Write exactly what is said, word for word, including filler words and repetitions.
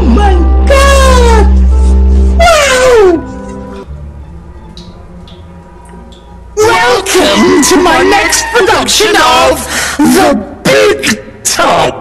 Oh my God! Wow! Welcome to my next production of The Big Top!